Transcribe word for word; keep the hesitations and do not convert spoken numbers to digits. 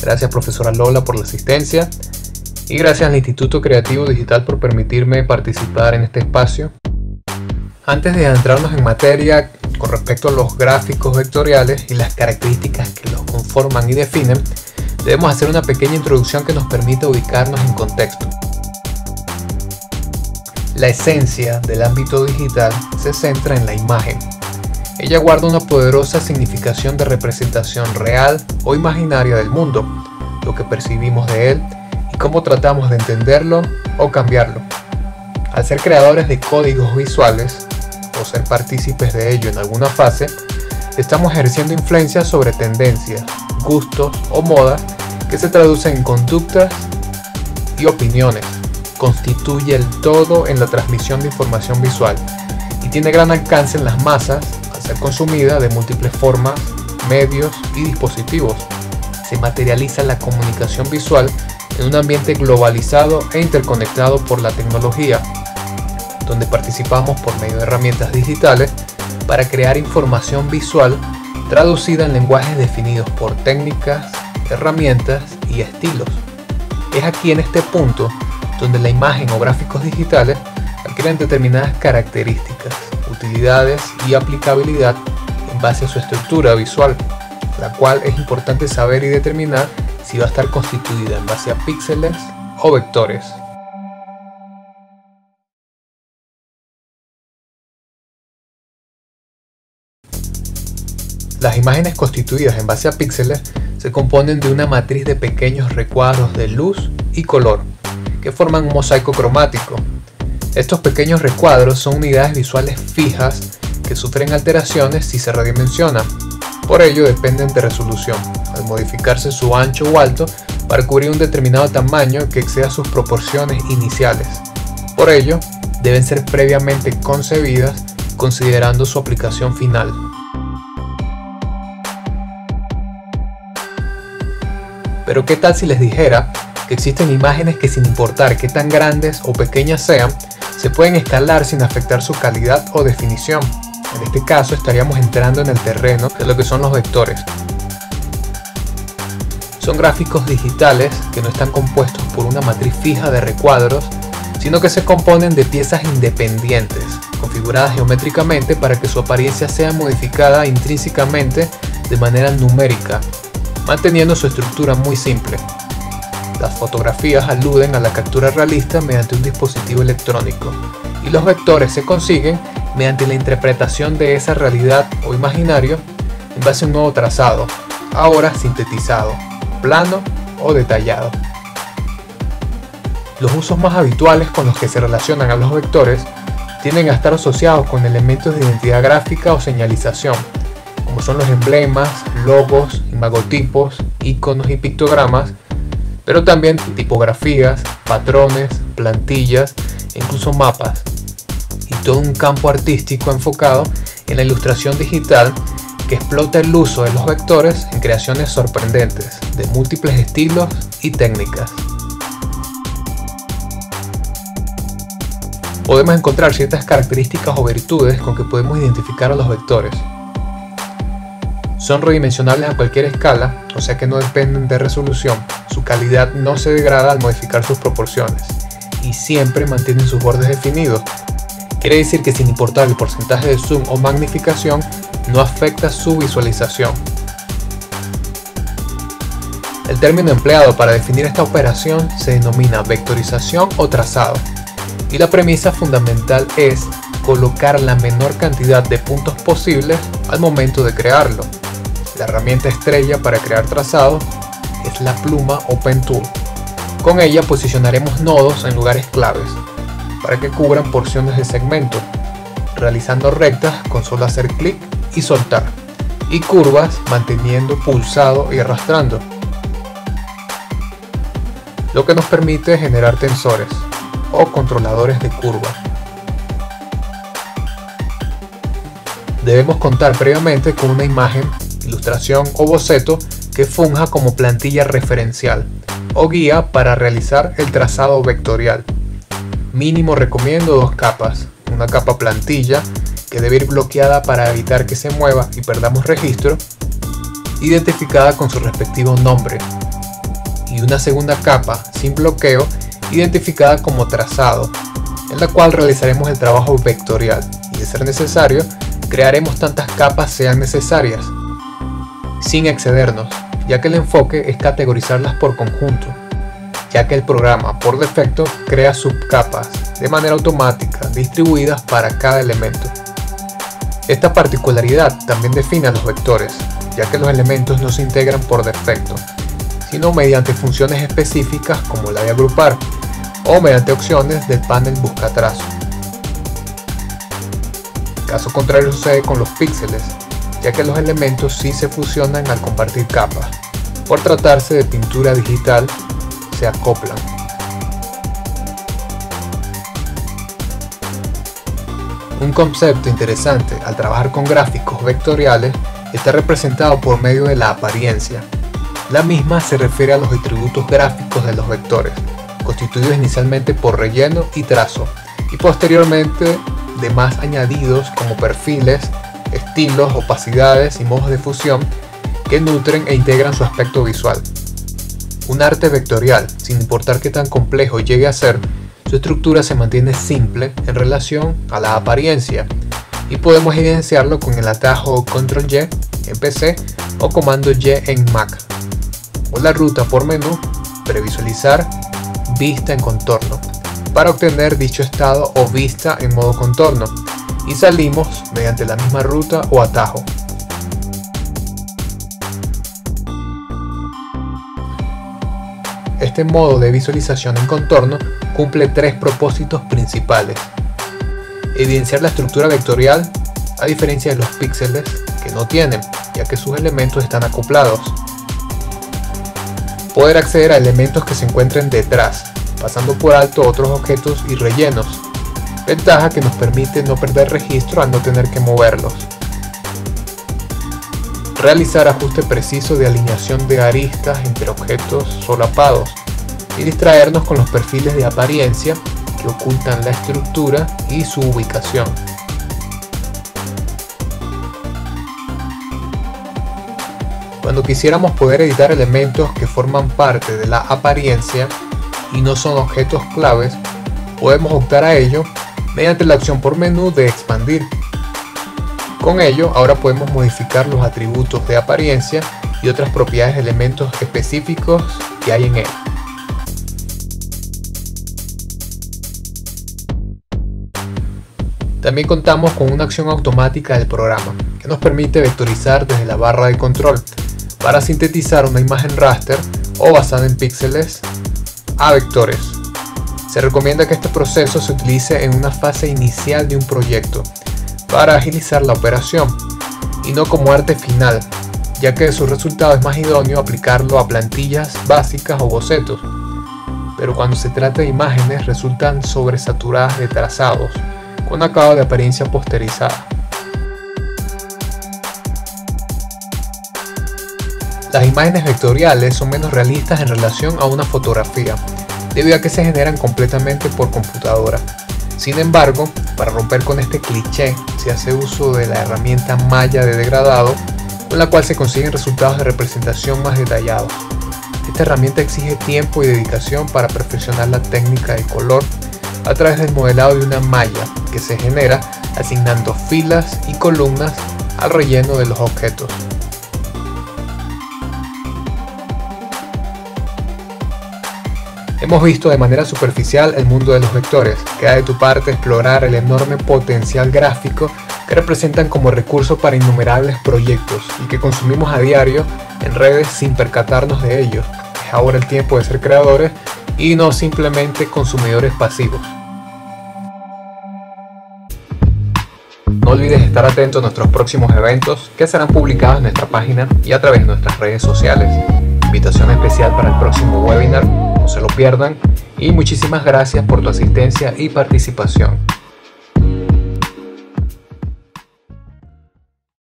Gracias profesora Lola por la asistencia y gracias al Instituto Creativo Digital por permitirme participar en este espacio. Antes de adentrarnos en materia con respecto a los gráficos vectoriales y las características que los conforman y definen, debemos hacer una pequeña introducción que nos permita ubicarnos en contexto. La esencia del ámbito digital se centra en la imagen. Ella guarda una poderosa significación de representación real o imaginaria del mundo, lo que percibimos de él y cómo tratamos de entenderlo o cambiarlo. Al ser creadores de códigos visuales o ser partícipes de ello en alguna fase, estamos ejerciendo influencia sobre tendencias, gustos o modas que se traducen en conductas y opiniones. Constituye el todo en la transmisión de información visual y tiene gran alcance en las masas, consumida de múltiples formas, medios y dispositivos. Se materializa la comunicación visual en un ambiente globalizado e interconectado por la tecnología, donde participamos por medio de herramientas digitales para crear información visual traducida en lenguajes definidos por técnicas, herramientas y estilos. Es aquí en este punto donde la imagen o gráficos digitales adquieren determinadas características, utilidades y aplicabilidad en base a su estructura visual, la cual es importante saber y determinar si va a estar constituida en base a píxeles o vectores. Las imágenes constituidas en base a píxeles se componen de una matriz de pequeños recuadros de luz y color que forman un mosaico cromático. Estos pequeños recuadros son unidades visuales fijas que sufren alteraciones si se redimensionan. Por ello dependen de resolución, al modificarse su ancho o alto para cubrir un determinado tamaño que exceda sus proporciones iniciales. Por ello, deben ser previamente concebidas considerando su aplicación final. Pero ¿qué tal si les dijera que existen imágenes que, sin importar qué tan grandes o pequeñas sean, se pueden escalar sin afectar su calidad o definición? En este caso estaríamos entrando en el terreno de lo que son los vectores. Son gráficos digitales que no están compuestos por una matriz fija de recuadros, sino que se componen de piezas independientes, configuradas geométricamente para que su apariencia sea modificada intrínsecamente de manera numérica, manteniendo su estructura muy simple. Las fotografías aluden a la captura realista mediante un dispositivo electrónico y los vectores se consiguen mediante la interpretación de esa realidad o imaginario en base a un nuevo trazado, ahora sintetizado, plano o detallado. Los usos más habituales con los que se relacionan a los vectores tienden a estar asociados con elementos de identidad gráfica o señalización, como son los emblemas, logos, imagotipos, iconos y pictogramas, pero también tipografías, patrones, plantillas e incluso mapas, y todo un campo artístico enfocado en la ilustración digital que explota el uso de los vectores en creaciones sorprendentes de múltiples estilos y técnicas. Podemos encontrar ciertas características o virtudes con que podemos identificar a los vectores. Son redimensionables a cualquier escala, o sea que no dependen de resolución. Su calidad no se degrada al modificar sus proporciones y siempre mantienen sus bordes definidos. Quiere decir que sin importar el porcentaje de zoom o magnificación, no afecta su visualización. El término empleado para definir esta operación se denomina vectorización o trazado, y la premisa fundamental es colocar la menor cantidad de puntos posibles al momento de crearlo. La herramienta estrella para crear trazados es la pluma Open Tool. Con ella posicionaremos nodos en lugares claves para que cubran porciones de segmento, realizando rectas con solo hacer clic y soltar, y curvas manteniendo pulsado y arrastrando, lo que nos permite generar tensores o controladores de curvas. Debemos contar previamente con una imagen, ilustración o boceto que funja como plantilla referencial o guía para realizar el trazado vectorial. Mínimo recomiendo dos capas, una capa plantilla que debe ir bloqueada para evitar que se mueva y perdamos registro, identificada con su respectivo nombre, y una segunda capa sin bloqueo identificada como trazado, en la cual realizaremos el trabajo vectorial y, de ser necesario, crearemos tantas capas sean necesarias, sin excedernos, ya que el enfoque es categorizarlas por conjunto, ya que el programa por defecto crea subcapas de manera automática distribuidas para cada elemento. Esta particularidad también define a los vectores, ya que los elementos no se integran por defecto, sino mediante funciones específicas como la de agrupar, o mediante opciones del panel buscatrazo. Caso contrario sucede con los píxeles, ya que los elementos sí se fusionan al compartir capas. Por tratarse de pintura digital, se acoplan. Un concepto interesante al trabajar con gráficos vectoriales está representado por medio de la apariencia. La misma se refiere a los atributos gráficos de los vectores, constituidos inicialmente por relleno y trazo, y posteriormente de más añadidos como perfiles, estilos, opacidades y modos de fusión que nutren e integran su aspecto visual. Un arte vectorial, sin importar qué tan complejo llegue a ser, su estructura se mantiene simple en relación a la apariencia, y podemos evidenciarlo con el atajo Control Y en P C o Comando Y en Mac, o la ruta por menú, previsualizar, vista en contorno, para obtener dicho estado o vista en modo contorno, y salimos mediante la misma ruta o atajo. Este modo de visualización en contorno cumple tres propósitos principales: evidenciar la estructura vectorial, a diferencia de los píxeles que no tienen, ya que sus elementos están acoplados; poder acceder a elementos que se encuentren detrás, pasando por alto otros objetos y rellenos, ventaja que nos permite no perder registro al no tener que moverlos; realizar ajuste preciso de alineación de aristas entre objetos solapados y distraernos con los perfiles de apariencia que ocultan la estructura y su ubicación. Cuando quisiéramos poder editar elementos que forman parte de la apariencia y no son objetos claves, podemos optar a ello mediante la opción por menú de expandir. Con ello, ahora podemos modificar los atributos de apariencia y otras propiedades de elementos específicos que hay en él. También contamos con una acción automática del programa que nos permite vectorizar desde la barra de control, para sintetizar una imagen raster o basada en píxeles a vectores. Se recomienda que este proceso se utilice en una fase inicial de un proyecto para agilizar la operación y no como arte final, ya que su resultado es más idóneo aplicarlo a plantillas básicas o bocetos, pero cuando se trata de imágenes resultan sobresaturadas de trazados con acabado de apariencia posterizada. Las imágenes vectoriales son menos realistas en relación a una fotografía, debido a que se generan completamente por computadora. Sin embargo, para romper con este cliché, se hace uso de la herramienta malla de degradado, con la cual se consiguen resultados de representación más detallados. Esta herramienta exige tiempo y dedicación para perfeccionar la técnica de color a través del modelado de una malla que se genera asignando filas y columnas al relleno de los objetos. Hemos visto de manera superficial el mundo de los vectores. Queda de tu parte explorar el enorme potencial gráfico que representan como recurso para innumerables proyectos y que consumimos a diario en redes sin percatarnos de ellos. Es ahora el tiempo de ser creadores y no simplemente consumidores pasivos. No olvides estar atento a nuestros próximos eventos que serán publicados en nuestra página y a través de nuestras redes sociales. Invitación especial para el próximo webinar. No se lo pierdan, y muchísimas gracias por tu asistencia y participación.